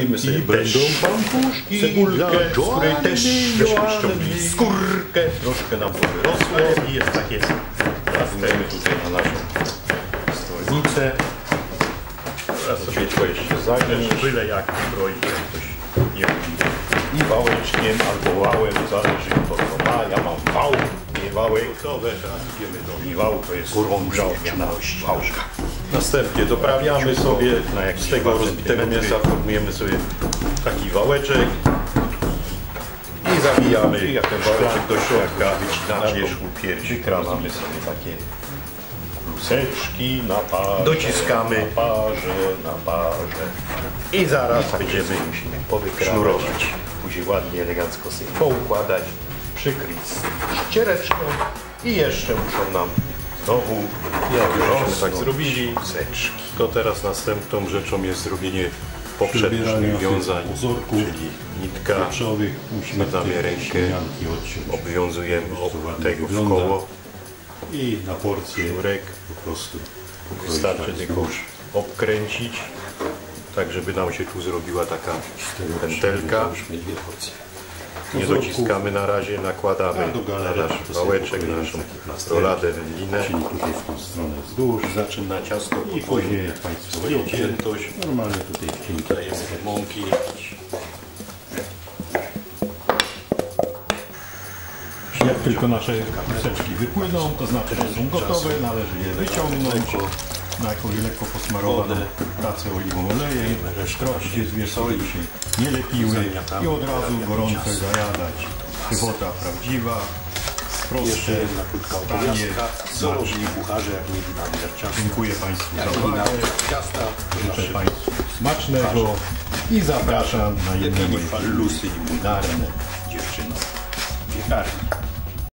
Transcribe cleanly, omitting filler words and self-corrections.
Sobie i będą bambuszki, cebulkę, z której też żeśmy ściągnęli skórkę. Troszkę nam wyrosło i jest tak jest. Wracamy tutaj na naszą stolnicę. Teraz sobie twoje się zagniesz, byle jak zbroi, ktoś nie mówi. I wałeczkiem albo wałem, zależy kto to ma. Ja mam wał, nie wałek. To teraz idziemy do wału, to jest urządzona wałka. Następnie doprawiamy sobie, z tego rozbitego mięsa formujemy sobie taki wałeczek i zawijamy jak ten wałeczek do środka, na wierzchu piersi. Wykrawamy sobie takie luseczki, dociskamy na parze i zaraz będziemy sznurować. Później ładnie, elegancko sobie poukładać, przykryć ściereczką i jeszcze muszą nam znowu, jak tak zrobili, to teraz następną rzeczą jest zrobienie poprzednich wiązań, czyli nitka, nadamy rękę, obwiązujemy tego w koło i na porcję sznurek po prostu wystarczy tylko obkręcić, tak żeby nam się tu zrobiła taka pętelka. Nie dociskamy na razie, nakładamy na nasz wałeczek, na naszą roladę, wędlinę. Tutaj w tą stronę wzdłuż, zaczyna ciasto i później jak Państwo wiecie, normalnie tutaj wcięte. Dajemy mąki. Jak tylko nasze kuseczki wypłyną, to znaczy, że są gotowe, należy je wyciągnąć. Na jakąś lekko posmarowaną pracę oliwą olejem, gdzie zwierzęta się nie lepiły i od razu gorąco zajadać. Piechota prawdziwa, proste, tanie, zarożni kucharze, jak mieli na wierciach. Dziękuję Państwu za uwagę, życzę Państwu smacznego i zapraszam na jednego i kulinarne dziewczyny piekarni.